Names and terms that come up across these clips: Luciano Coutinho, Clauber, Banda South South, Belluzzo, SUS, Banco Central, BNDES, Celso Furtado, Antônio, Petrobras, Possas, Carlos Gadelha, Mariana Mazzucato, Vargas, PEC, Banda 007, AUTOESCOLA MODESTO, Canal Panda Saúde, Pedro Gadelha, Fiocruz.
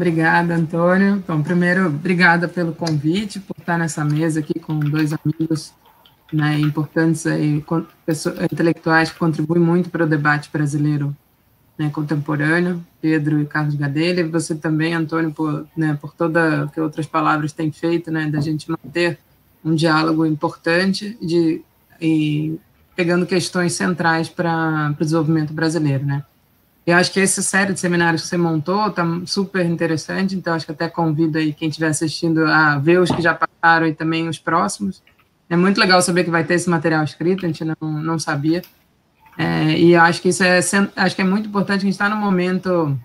Obrigada, Antônio. Então, primeiro, obrigada pelo convite, por estar nessa mesa aqui com dois amigos, né, importantes, aí, pessoas, intelectuais que contribuem muito para o debate brasileiro, né, contemporâneo, Pedro e Carlos Gadelha, e você também, Antônio, por, né, por toda que outras palavras tem feito, né, da gente manter um diálogo importante e pegando questões centrais para o desenvolvimento brasileiro, né. Eu acho que essa série de seminários que você montou está super interessante, então acho que até convido aí quem estiver assistindo a ver os que já passaram e também os próximos. É muito legal saber que vai ter esse material escrito, a gente não sabia. É, e acho que isso acho que é muito importante, a gente está num momento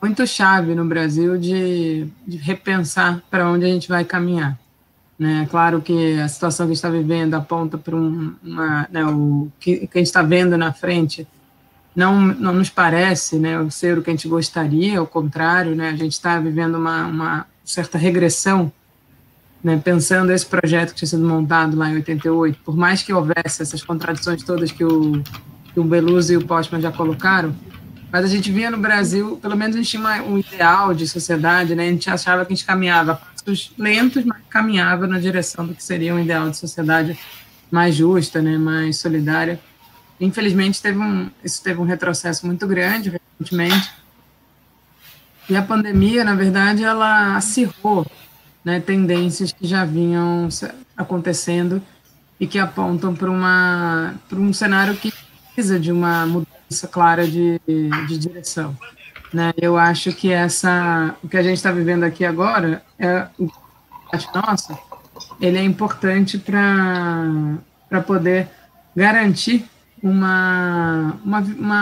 muito chave no Brasil de repensar para onde a gente vai caminhar. Né? Claro que a situação que a gente está vivendo aponta para o que a gente está vendo na frente. Não nos parece, né, ser o que a gente gostaria, ao contrário, né, a gente está vivendo uma certa regressão, né, pensando esse projeto que tinha sido montado lá em 88, por mais que houvesse essas contradições todas que o Belluzzo e o Possas já colocaram, mas a gente via no Brasil, pelo menos a gente tinha um ideal de sociedade, né, a gente achava que a gente caminhava a passos lentos, mas caminhava na direção do que seria um ideal de sociedade mais justa, né, mais solidária. Infelizmente, isso teve um retrocesso muito grande recentemente. E a pandemia, na verdade, ela acirrou, né, tendências que já vinham acontecendo e que apontam para um cenário que precisa de uma mudança clara de direção. Né? Eu acho que o que a gente está vivendo aqui agora, ele é importante para poder garantir uma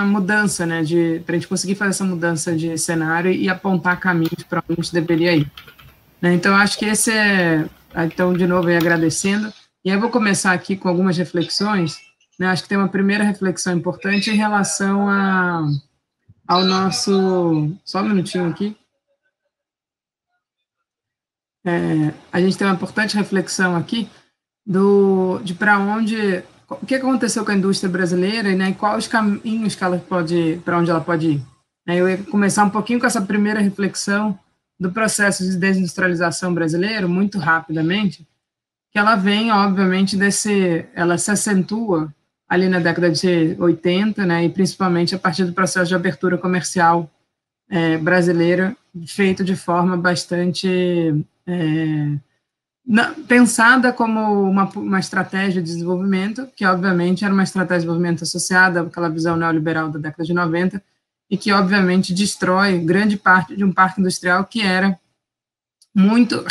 mudança, né, para a gente conseguir fazer essa mudança de cenário e apontar caminhos para onde a gente deveria ir. Né, então, acho que esse é... Então, de novo, agradecendo. E aí eu vou começar aqui com algumas reflexões. Né, acho que tem uma primeira reflexão importante em relação ao nosso... Só um minutinho aqui. A gente tem uma importante reflexão aqui de para onde... O que aconteceu com a indústria brasileira, né, e quais os caminhos que ela para onde ela pode ir? Eu ia começar um pouquinho com essa primeira reflexão do processo de desindustrialização brasileiro, muito rapidamente, que ela vem, obviamente, ela se acentua ali na década de 80, né, e principalmente a partir do processo de abertura comercial brasileira, feito de forma bastante... pensada como uma estratégia de desenvolvimento, que obviamente era uma estratégia de desenvolvimento associada àquela visão neoliberal da década de 90, e que obviamente destrói grande parte de um parque industrial que era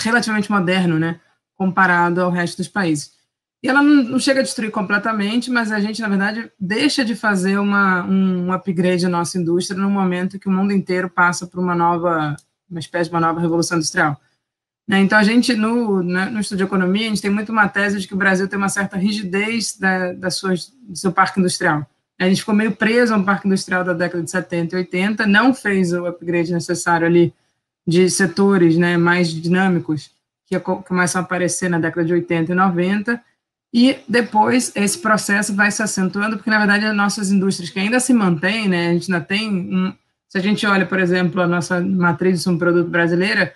relativamente moderno, né, comparado ao resto dos países. E ela não chega a destruir completamente, mas a gente, na verdade, deixa de fazer um upgrade da nossa indústria no momento que o mundo inteiro passa por uma espécie de uma nova revolução industrial. Então, a gente, no estudo de economia, a gente tem muito uma tese de que o Brasil tem uma certa rigidez do seu parque industrial. A gente ficou meio preso a um parque industrial da década de 70 e 80, não fez o upgrade necessário ali de setores, né, mais dinâmicos, que começam a aparecer na década de 80 e 90, e depois esse processo vai se acentuando, porque, na verdade, as nossas indústrias que ainda se mantêm, né, a gente ainda tem... Se a gente olha, por exemplo, a nossa matriz de subproduto brasileira,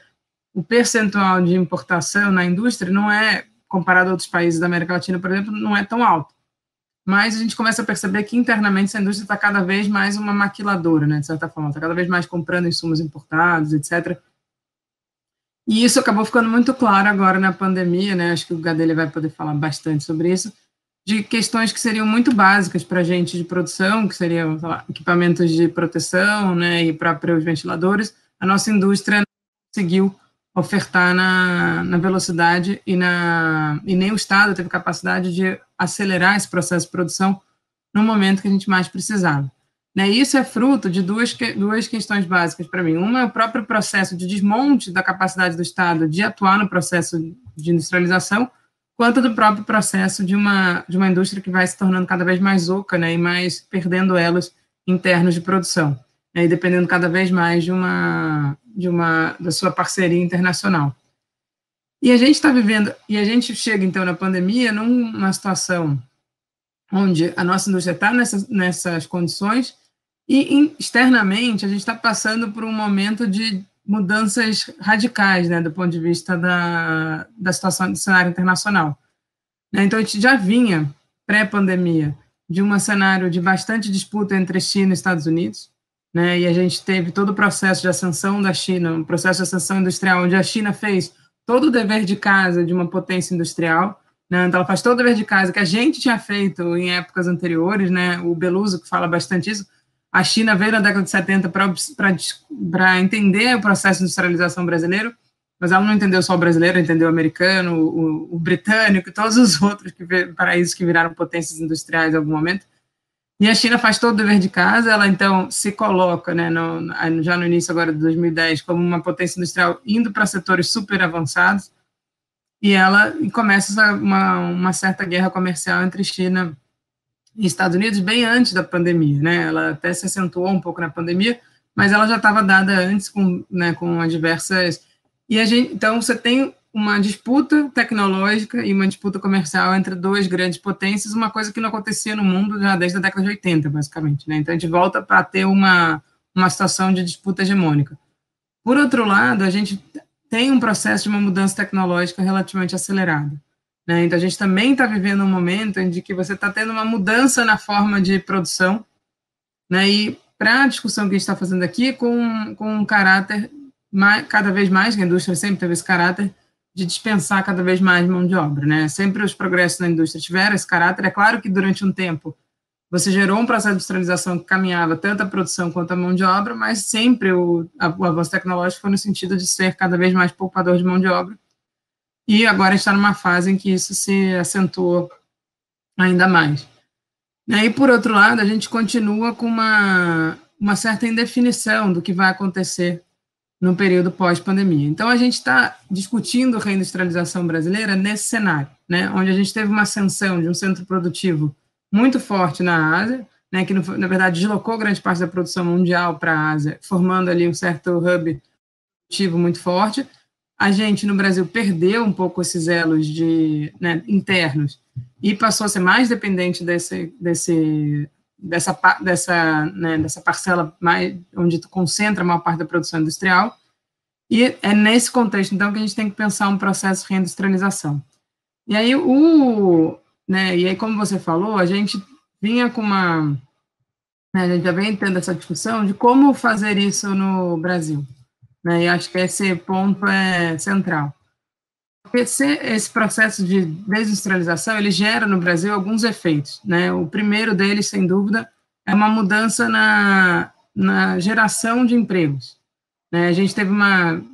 o percentual de importação na indústria não é, comparado a outros países da América Latina, por exemplo, não é tão alto. Mas a gente começa a perceber que internamente essa indústria está cada vez mais uma maquiladora, né, de certa forma, está cada vez mais comprando insumos importados, etc. E isso acabou ficando muito claro agora na pandemia, né, acho que o Gadelha vai poder falar bastante sobre isso, de questões que seriam muito básicas para a gente de produção, que seriam, sei lá, equipamentos de proteção, né, e para os ventiladores, a nossa indústria não conseguiu ofertar na velocidade e nem o Estado teve capacidade de acelerar esse processo de produção no momento que a gente mais precisava. Né? Isso é fruto de duas questões básicas para mim. Uma é o próprio processo de desmonte da capacidade do Estado de atuar no processo de industrialização, quanto do próprio processo de uma indústria que vai se tornando cada vez mais oca, né, e mais perdendo elos internos de produção, né, e dependendo cada vez mais da sua parceria internacional. E a gente está vivendo, e a gente chega, então, na pandemia, numa situação onde a nossa indústria está nessas condições, E externamente, a gente está passando por um momento de mudanças radicais, né, do ponto de vista da situação do cenário internacional. Então, a gente já vinha, pré-pandemia, de um cenário de bastante disputa entre China e Estados Unidos, né, e a gente teve todo o processo de ascensão da China, um processo de ascensão industrial, onde a China fez todo o dever de casa de uma potência industrial, né, então ela faz todo o dever de casa que a gente tinha feito em épocas anteriores, né, o Belluzzo que fala bastante isso. A China veio na década de 70 para entender o processo de industrialização brasileiro, mas ela não entendeu só o brasileiro, entendeu o americano, o britânico e todos os outros paraísos que viraram potências industriais em algum momento. E a China faz todo o dever de casa, ela então se coloca, né, já no início agora de 2010, como uma potência industrial indo para setores super avançados, e ela começa uma certa guerra comercial entre China e Estados Unidos bem antes da pandemia, né, ela até se acentuou um pouco na pandemia, mas ela já estava dada antes com as diversas... E a gente, então, você tem uma disputa tecnológica e uma disputa comercial entre duas grandes potências, uma coisa que não acontecia no mundo já desde a década de 80, basicamente, né? Então, a gente volta para ter uma situação de disputa hegemônica. Por outro lado, a gente tem um processo de uma mudança tecnológica relativamente acelerada, né? Então, a gente também está vivendo um momento em que você está tendo uma mudança na forma de produção, né? E para a discussão que a gente está fazendo aqui, com um caráter... cada vez mais, que a indústria sempre teve esse caráter de dispensar cada vez mais mão de obra, né? Sempre os progressos na indústria tiveram esse caráter. É claro que durante um tempo você gerou um processo de industrialização que caminhava tanto a produção quanto a mão de obra, mas sempre o avanço tecnológico foi no sentido de ser cada vez mais poupador de mão de obra, e agora está numa fase em que isso se acentuou ainda mais. E, por outro lado, a gente continua com uma certa indefinição do que vai acontecer no período pós-pandemia. Então, a gente está discutindo reindustrialização brasileira nesse cenário, né, onde a gente teve uma ascensão de um centro produtivo muito forte na Ásia, né, que, na verdade, deslocou grande parte da produção mundial para a Ásia, formando ali um certo hub produtivo muito forte. A gente, no Brasil, perdeu um pouco esses elos internos e passou a ser mais dependente dessa parcela mais, onde tu concentra a maior parte da produção industrial, e é nesse contexto, então, que a gente tem que pensar um processo de reindustrialização. E aí, como você falou, a gente vinha com a gente já vem tendo essa discussão de como fazer isso no Brasil, né, e acho que esse ponto é central. Esse processo de desindustrialização, ele gera no Brasil alguns efeitos, né? O primeiro deles, sem dúvida, é uma mudança na geração de empregos, né? A gente teve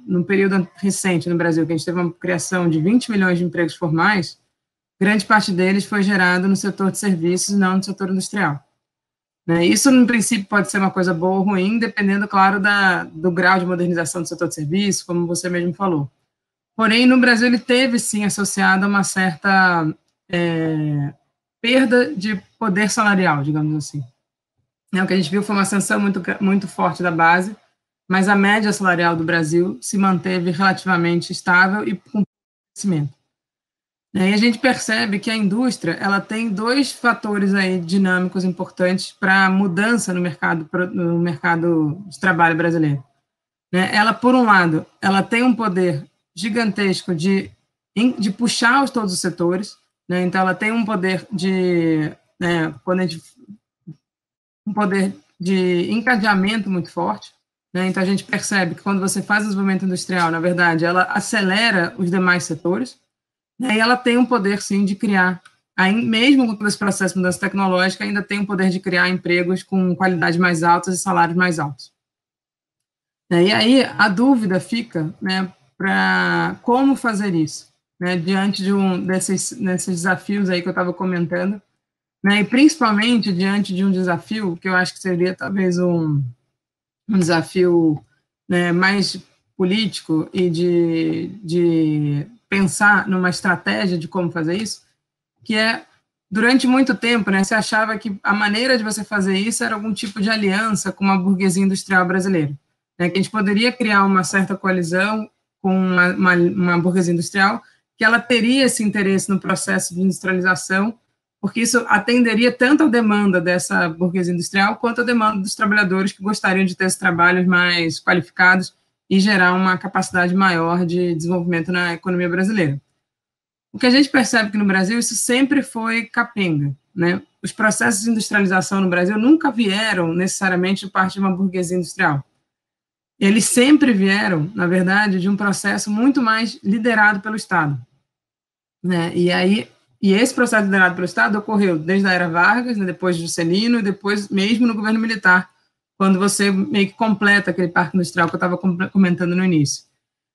num período recente no Brasil, que a gente teve uma criação de 20 milhões de empregos formais, grande parte deles foi gerado no setor de serviços, não no setor industrial, né? Isso, no princípio, pode ser uma coisa boa ou ruim, dependendo, claro, do grau de modernização do setor de serviços, como você mesmo falou. Porém, no Brasil, ele teve, sim, associado a uma certa perda de poder salarial, digamos assim. O que a gente viu foi uma ascensão muito, muito forte da base, mas a média salarial do Brasil se manteve relativamente estável e com crescimento. E a gente percebe que a indústria ela tem dois fatores aí dinâmicos importantes para a mudança no mercado de trabalho brasileiro, né? Ela, por um lado, ela tem um poder gigantesco de puxar todos os setores, né? Então ela tem um poder um poder de encadeamento muito forte, né? Então a gente percebe que quando você faz o desenvolvimento industrial, na verdade, ela acelera os demais setores, né? E ela tem um poder, sim, de criar, mesmo com todo esse processo de mudança tecnológica, ainda tem um poder de criar empregos com qualidades mais altas e salários mais altos. E aí a dúvida fica, né, para como fazer isso, né, diante de desses desafios aí que eu estava comentando, né, e principalmente diante de um desafio que eu acho que seria talvez um desafio, né, mais político e de pensar numa estratégia de como fazer isso, que é, durante muito tempo, né, você achava que a maneira de você fazer isso era algum tipo de aliança com uma burguesia industrial brasileira, né, que a gente poderia criar uma certa coalizão com uma burguesia industrial, que ela teria esse interesse no processo de industrialização, porque isso atenderia tanto à demanda dessa burguesia industrial quanto à demanda dos trabalhadores que gostariam de ter esses trabalhos mais qualificados e gerar uma capacidade maior de desenvolvimento na economia brasileira. O que a gente percebe que no Brasil isso sempre foi capenga, né? Os processos de industrialização no Brasil nunca vieram necessariamente de parte de uma burguesia industrial. Eles sempre vieram, na verdade, de um processo muito mais liderado pelo Estado, né? E esse processo liderado pelo Estado ocorreu desde a era Vargas, né, depois de Juscelino, e depois mesmo no governo militar, quando você meio que completa aquele parque industrial que eu estava comentando no início.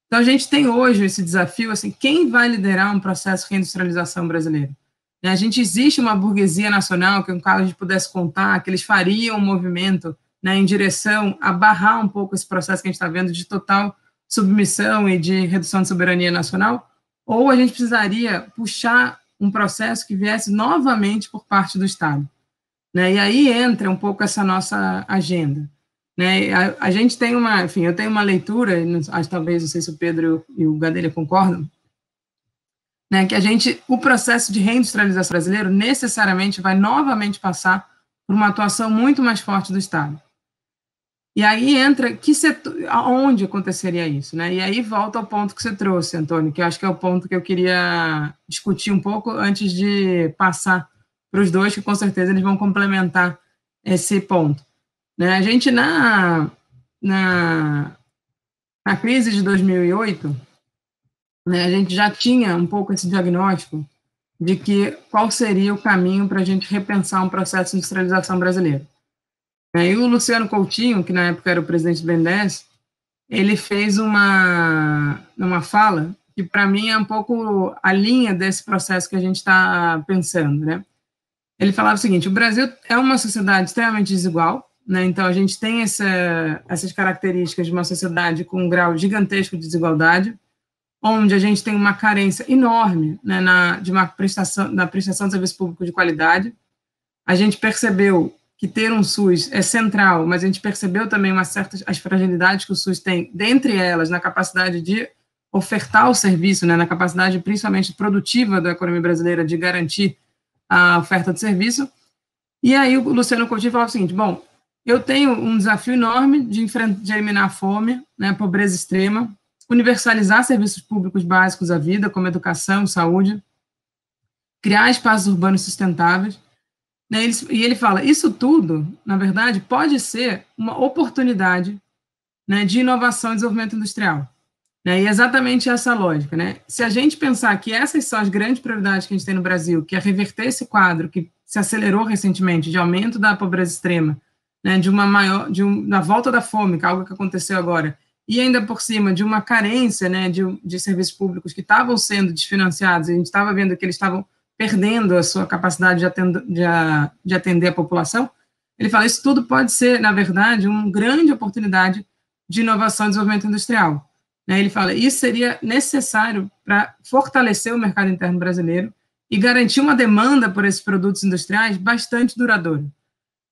Então, a gente tem hoje esse desafio, assim, quem vai liderar um processo de reindustrialização brasileiro? A gente existe uma burguesia nacional, que um caso a gente pudesse contar, que eles fariam um movimento, né, em direção a barrar um pouco esse processo que a gente está vendo de total submissão e de redução de soberania nacional, ou a gente precisaria puxar um processo que viesse novamente por parte do Estado, né? E aí entra um pouco essa nossa agenda, né? A gente tem uma, enfim, eu tenho uma leitura, acho, talvez, não sei se o Pedro e o Gadelha concordam, né, que a gente, o processo de reindustrialização brasileiro necessariamente vai novamente passar por uma atuação muito mais forte do Estado. E aí entra que setor, aonde aconteceria isso, né? E aí volta ao ponto que você trouxe, Antônio, que eu acho que é o ponto que eu queria discutir um pouco antes de passar para os dois, que com certeza eles vão complementar esse ponto, né? A gente, na crise de 2008, né, a gente já tinha um pouco esse diagnóstico de que qual seria o caminho para a gente repensar um processo de industrialização brasileiro. E o Luciano Coutinho, que na época era o presidente do BNDES, ele fez uma fala que, para mim, é um pouco a linha desse processo que a gente está pensando, né? Ele falava o seguinte: o Brasil é uma sociedade extremamente desigual, né? Então a gente tem essas características de uma sociedade com um grau gigantesco de desigualdade, onde a gente tem uma carência enorme, né, na prestação de serviço público de qualidade. A gente percebeu que ter um SUS é central, mas a gente percebeu também as fragilidades que o SUS tem, dentre elas, na capacidade de ofertar o serviço, né, na capacidade principalmente produtiva da economia brasileira de garantir a oferta de serviço. E aí o Luciano Coutinho falava o seguinte: bom, eu tenho um desafio enorme de eliminar a fome, né, a pobreza extrema, universalizar serviços públicos básicos à vida, como educação, saúde, criar espaços urbanos sustentáveis. E ele fala, isso tudo, na verdade, pode ser uma oportunidade, né, de inovação e desenvolvimento industrial. Né, e exatamente essa lógica, né? Se a gente pensar que essas são as grandes prioridades que a gente tem no Brasil, que é reverter esse quadro que se acelerou recentemente, de aumento da pobreza extrema, né, da volta da fome, que é algo que aconteceu agora, e ainda por cima de uma carência, né, de serviços públicos que estavam sendo desfinanciados, a gente estava vendo que eles estavam perdendo a sua capacidade de atender a população. Ele fala, isso tudo pode ser, na verdade, uma grande oportunidade de inovação e desenvolvimento industrial, né? Ele fala, isso seria necessário para fortalecer o mercado interno brasileiro e garantir uma demanda por esses produtos industriais bastante duradoura,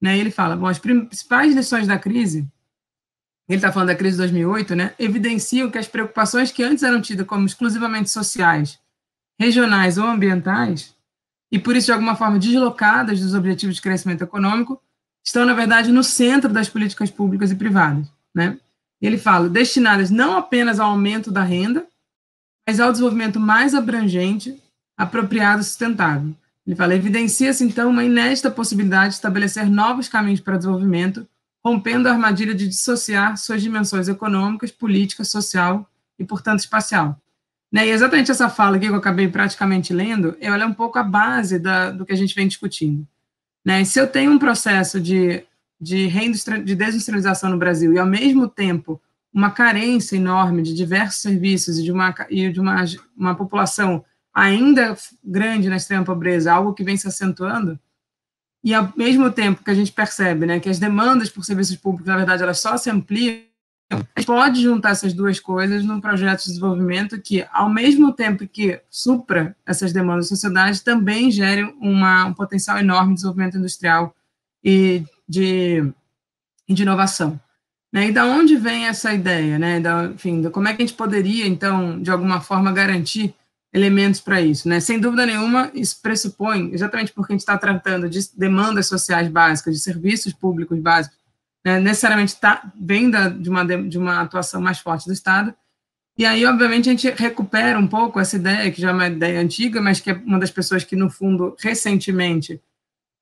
né? Ele fala, bom, as principais lições da crise, ele está falando da crise de 2008, né, evidenciam que as preocupações que antes eram tidas como exclusivamente sociais, regionais ou ambientais, e por isso de alguma forma deslocadas dos objetivos de crescimento econômico, estão na verdade no centro das políticas públicas e privadas, né? Ele fala, destinadas não apenas ao aumento da renda, mas ao desenvolvimento mais abrangente, apropriado e sustentável. Ele fala, evidencia-se então uma inédita possibilidade de estabelecer novos caminhos para o desenvolvimento, rompendo a armadilha de dissociar suas dimensões econômicas, política, social e, portanto, espacial. Né, e exatamente essa fala aqui que eu acabei praticamente lendo, ela é um pouco a base do que a gente vem discutindo, né? Se eu tenho um processo de desindustrialização no Brasil e, ao mesmo tempo, uma carência enorme de diversos serviços e de uma população ainda grande na extrema pobreza, algo que vem se acentuando, e, ao mesmo tempo que a gente percebe, né, que as demandas por serviços públicos, na verdade, elas só se ampliam, a gente pode juntar essas duas coisas num projeto de desenvolvimento que, ao mesmo tempo que supra essas demandas da sociedade, também gere um potencial enorme de desenvolvimento industrial e de inovação, né? E da onde vem essa ideia, né? Como é que a gente poderia, então, de alguma forma, garantir elementos para isso, né? Sem dúvida nenhuma, isso pressupõe, exatamente porque a gente está tratando de demandas sociais básicas, de serviços públicos básicos, né? Necessariamente vem de uma atuação mais forte do Estado. E aí, obviamente, a gente recupera um pouco essa ideia, que já é uma ideia antiga, mas que é uma das pessoas que, no fundo, recentemente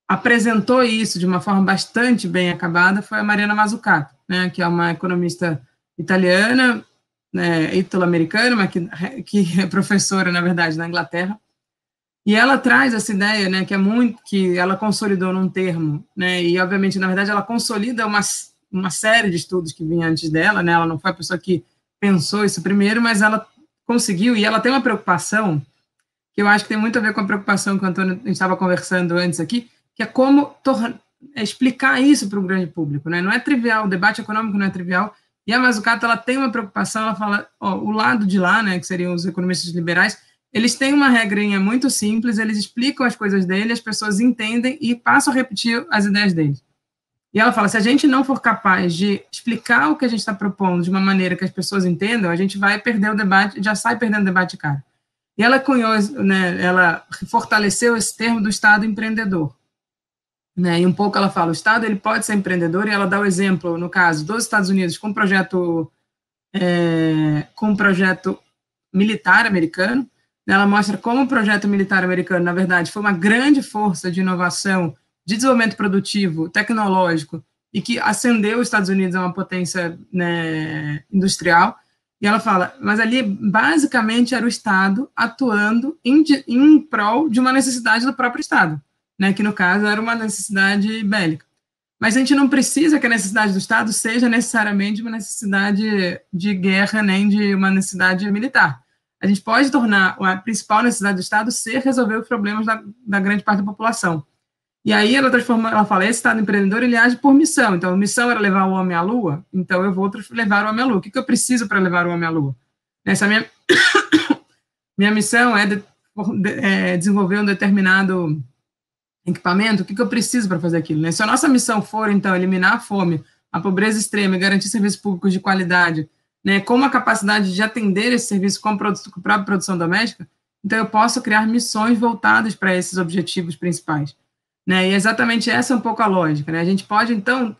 apresentou isso de uma forma bastante bem acabada, foi a Mariana Mazzucato, né, que é uma economista italiana, né, italo-americana, mas que é professora, na verdade, na Inglaterra. E ela traz essa ideia, né, que ela consolidou num termo, né, e, obviamente, na verdade, ela consolida uma série de estudos que vinha antes dela, né, ela não foi a pessoa que pensou isso primeiro, mas ela conseguiu, e ela tem uma preocupação, que eu acho que tem muito a ver com a preocupação que o Antônio, a gente estava conversando antes aqui, que é como explicar isso para o grande público, né? Não é trivial, o debate econômico não é trivial, e a Mazzucato, ela tem uma preocupação, ela fala, ó, o lado de lá, né, que seriam os economistas liberais, eles têm uma regrinha muito simples, eles explicam as coisas dele, as pessoas entendem e passam a repetir as ideias deles. E ela fala, se a gente não for capaz de explicar o que a gente está propondo de uma maneira que as pessoas entendam, a gente vai perder o debate, já sai perdendo o debate de cara. E ela cunhou, né, ela fortaleceu esse termo do Estado empreendedor. Né, e um pouco ela fala, o Estado ele pode ser empreendedor, e ela dá o exemplo, no caso, dos Estados Unidos, com um projeto, militar americano. Ela mostra como o projeto militar americano, na verdade, foi uma grande força de inovação, de desenvolvimento produtivo, tecnológico, e que ascendeu os Estados Unidos a uma potência, né, industrial. E ela fala, mas ali, basicamente, era o Estado atuando em prol de uma necessidade do próprio Estado, né, que, no caso, era uma necessidade bélica. Mas a gente não precisa que a necessidade do Estado seja necessariamente uma necessidade de guerra, nem de uma necessidade militar. A gente pode tornar a principal necessidade do Estado ser resolver os problemas da grande parte da população. E aí ela fala, esse Estado empreendedor, ele age por missão. Então, a missão era levar o homem à Lua, então eu vou levar o homem à Lua. O que eu preciso para levar o homem à Lua? Essa minha missão é desenvolver um determinado equipamento. O que eu preciso para fazer aquilo? Né? Se a nossa missão for, então, eliminar a fome, a pobreza extrema e garantir serviços públicos de qualidade, né, com a capacidade de atender esse serviço com a própria produção doméstica, então eu posso criar missões voltadas para esses objetivos principais. Né, e exatamente essa é um pouco a lógica, né? A gente pode, então,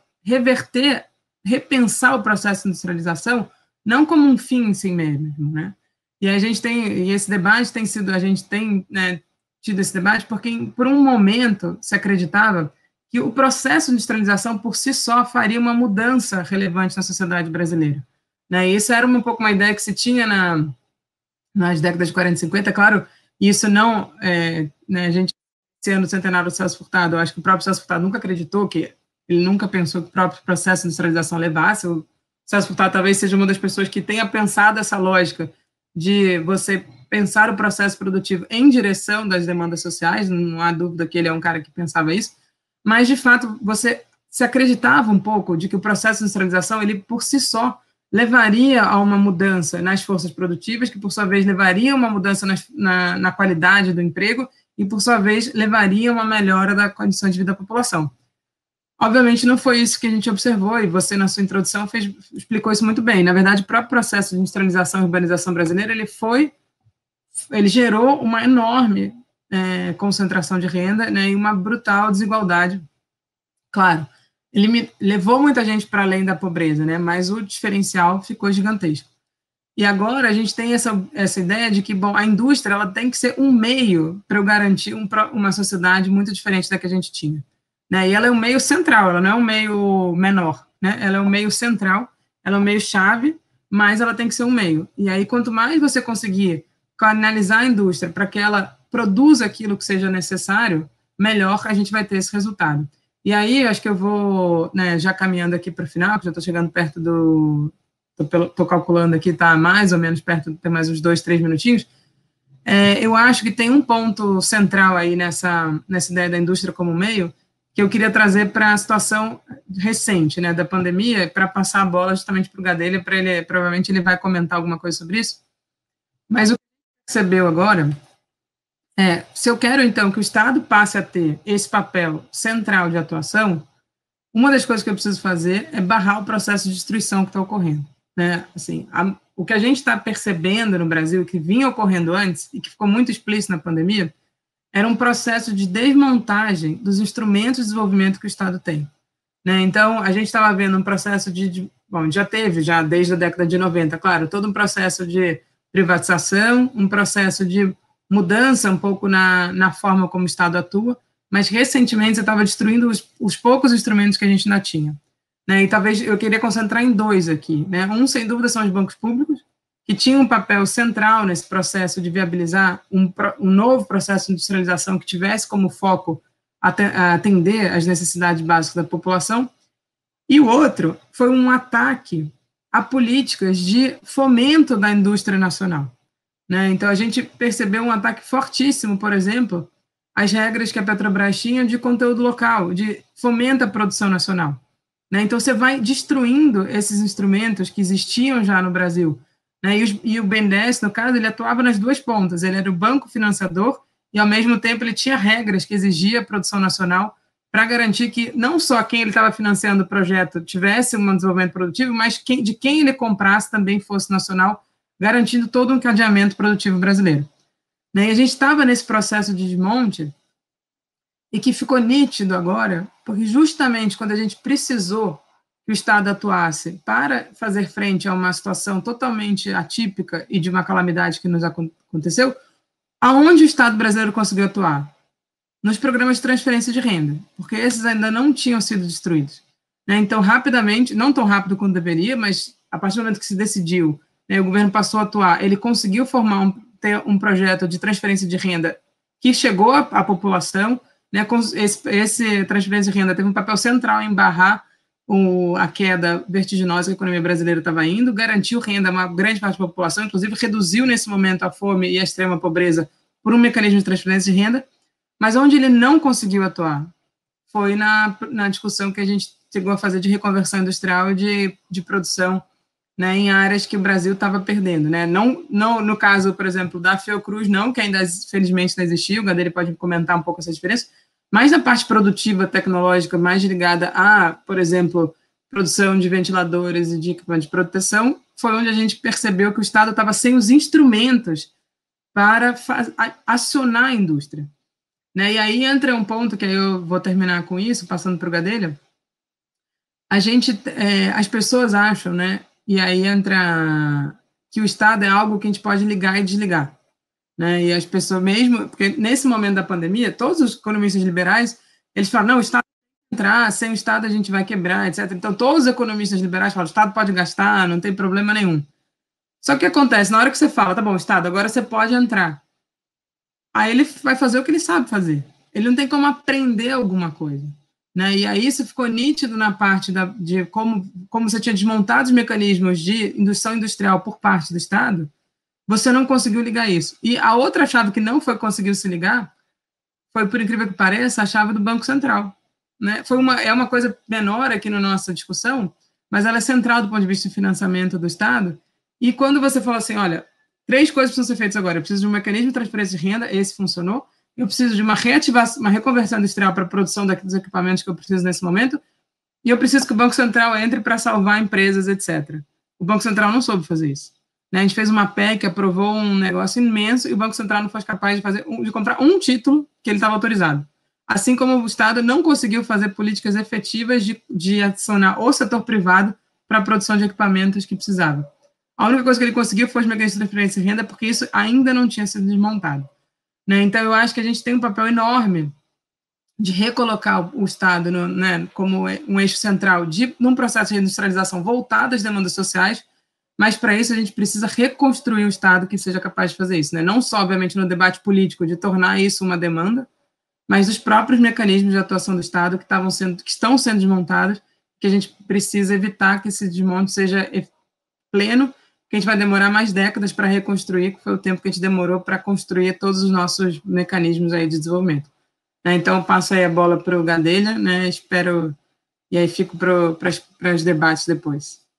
repensar o processo de industrialização não como um fim em si mesmo, né? E a gente tem, e esse debate tem sido, a gente tem, né, tido esse debate porque, por um momento, se acreditava que o processo de industrialização por si só faria uma mudança relevante na sociedade brasileira, né? E isso era um pouco uma ideia que se tinha nas décadas de 40 e 50, claro, isso não, né, a gente sendo centenário do Celso Furtado, eu acho que o próprio Celso Furtado nunca acreditou, que ele nunca pensou que o próprio processo de industrialização levasse. O Celso Furtado talvez seja uma das pessoas que tenha pensado essa lógica de você pensar o processo produtivo em direção das demandas sociais, não há dúvida que ele é um cara que pensava isso, mas, de fato, você se acreditava um pouco de que o processo de industrialização, ele por si só, levaria a uma mudança nas forças produtivas, que, por sua vez, levaria a uma mudança na qualidade do emprego, e, por sua vez, levaria a uma melhora da condição de vida da população. Obviamente, não foi isso que a gente observou, e você, na sua introdução, explicou isso muito bem. Na verdade, o próprio processo de industrialização e urbanização brasileira, ele gerou uma enorme concentração de renda, né, e uma brutal desigualdade. Claro, ele levou muita gente para além da pobreza, né, mas o diferencial ficou gigantesco. E agora a gente tem essa ideia de que, bom, a indústria ela tem que ser um meio para eu garantir uma sociedade muito diferente da que a gente tinha, né? E ela é um meio central, ela não é um meio menor, né? Ela é um meio central, ela é um meio chave, mas ela tem que ser um meio. E aí, quanto mais você conseguir canalizar a indústria para que ela produza aquilo que seja necessário, melhor a gente vai ter esse resultado. E aí, acho que eu vou, né, já caminhando aqui para o final, que já estou chegando perto do... Estou calculando aqui, está mais ou menos perto, tem mais uns 2, 3 minutinhos. Eu acho que tem um ponto central aí nessa ideia da indústria como meio, que eu queria trazer para a situação recente, né, da pandemia, para passar a bola justamente para o Gadelha, para ele, provavelmente ele vai comentar alguma coisa sobre isso. Mas o que percebeu agora é, se eu quero, então, que o Estado passe a ter esse papel central de atuação, uma das coisas que eu preciso fazer é barrar o processo de destruição que está ocorrendo. Né, assim, O que a gente está percebendo no Brasil, que vinha ocorrendo antes, e que ficou muito explícito na pandemia, era um processo de desmontagem dos instrumentos de desenvolvimento que o Estado tem. Né? Então, a gente estava vendo um processo bom, já teve, desde a década de 90, claro, todo um processo de privatização, um processo de mudança um pouco na forma como o Estado atua, mas recentemente você estava destruindo os poucos instrumentos que a gente ainda tinha. Né? E talvez eu queria concentrar em dois aqui. Né? Um, sem dúvida, são os bancos públicos, que tinham um papel central nesse processo de viabilizar um novo processo de industrialização que tivesse como foco atender às necessidades básicas da população. E o outro foi um ataque a políticas de fomento da indústria nacional. Né? Então, a gente percebeu um ataque fortíssimo, por exemplo, às regras que a Petrobras tinha de conteúdo local, de fomento à produção nacional. Né? Então, você vai destruindo esses instrumentos que existiam já no Brasil. Né? E o BNDES, no caso, ele atuava nas duas pontas. Ele era o banco financiador e, ao mesmo tempo, ele tinha regras que exigia a produção nacional para garantir que não só quem ele estava financiando o projeto tivesse um desenvolvimento produtivo, mas de quem ele comprasse também fosse nacional, garantindo todo um cadeamento produtivo brasileiro. Né? E a gente estava nesse processo de desmonte e que ficou nítido agora, porque justamente quando a gente precisou que o Estado atuasse para fazer frente a uma situação totalmente atípica e de uma calamidade que nos aconteceu, aonde o Estado brasileiro conseguiu atuar? Nos programas de transferência de renda, porque esses ainda não tinham sido destruídos. Né? Então, rapidamente, não tão rápido quanto deveria, mas a partir do momento que se decidiu, né, o governo passou a atuar, ele conseguiu formar ter um projeto de transferência de renda que chegou à população. Né? Esse transferência de renda teve um papel central em barrar a queda vertiginosa que a economia brasileira estava indo, garantiu renda a uma grande parte da população, inclusive reduziu nesse momento a fome e a extrema pobreza por um mecanismo de transferência de renda. Mas onde ele não conseguiu atuar foi na discussão que a gente chegou a fazer de reconversão industrial e de produção, né, em áreas que o Brasil estava perdendo. Né? Não, no caso, por exemplo, da Fiocruz, não, que ainda, felizmente, não existiu, o Gadelha pode comentar um pouco essa diferença, mas na parte produtiva, tecnológica, mais ligada a, por exemplo, produção de ventiladores e de equipamento de proteção, foi onde a gente percebeu que o Estado estava sem os instrumentos para acionar a indústria. Né? E aí entra um ponto que eu vou terminar com isso, passando para o Gadelha. As pessoas acham, né? E aí entra que o Estado é algo que a gente pode ligar e desligar. Né? E as pessoas mesmo, porque nesse momento da pandemia, todos os economistas liberais, eles falam, não, o Estado vai entrar, sem o Estado a gente vai quebrar, etc. Então, todos os economistas liberais falam, o Estado pode gastar, não tem problema nenhum. Só que o que acontece? Na hora que você fala, tá bom, Estado, agora você pode entrar. Aí ele vai fazer o que ele sabe fazer. Ele não tem como aprender alguma coisa. Né? E aí isso ficou nítido na parte de como você tinha desmontado os mecanismos de indução industrial por parte do Estado, você não conseguiu ligar isso. E a outra chave que não conseguiu se ligar foi, por incrível que pareça, a chave do Banco Central. Né? É uma coisa menor aqui na nossa discussão, mas ela é central do ponto de vista de financiamento do Estado. E quando você fala assim, olha, 3 coisas precisam ser feitas agora. Eu preciso de um mecanismo de transferência de renda, esse funcionou. Eu preciso de uma reconversão industrial para a produção dos equipamentos que eu preciso nesse momento. E eu preciso que o Banco Central entre para salvar empresas, etc. O Banco Central não soube fazer isso. Né? A gente fez uma PEC, aprovou um negócio imenso e o Banco Central não foi capaz de comprar um título que ele estava autorizado. Assim como o Estado não conseguiu fazer políticas efetivas de adicionar o setor privado para a produção de equipamentos que precisava. A única coisa que ele conseguiu foi os mecanismos de transferência de renda, porque isso ainda não tinha sido desmontado. Né? Então, eu acho que a gente tem um papel enorme de recolocar o Estado como um eixo central num processo de reindustrialização voltado às demandas sociais, mas, para isso, a gente precisa reconstruir o Estado que seja capaz de fazer isso. Né? Não só, obviamente, no debate político de tornar isso uma demanda, mas dos próprios mecanismos de atuação do Estado que estão sendo desmontados, que a gente precisa evitar que esse desmonte seja pleno, que a gente vai demorar mais décadas para reconstruir, que foi o tempo que a gente demorou para construir todos os nossos mecanismos aí de desenvolvimento. Então, eu passo aí a bola para o Gadelha, né? Espero, e aí fico para os debates depois.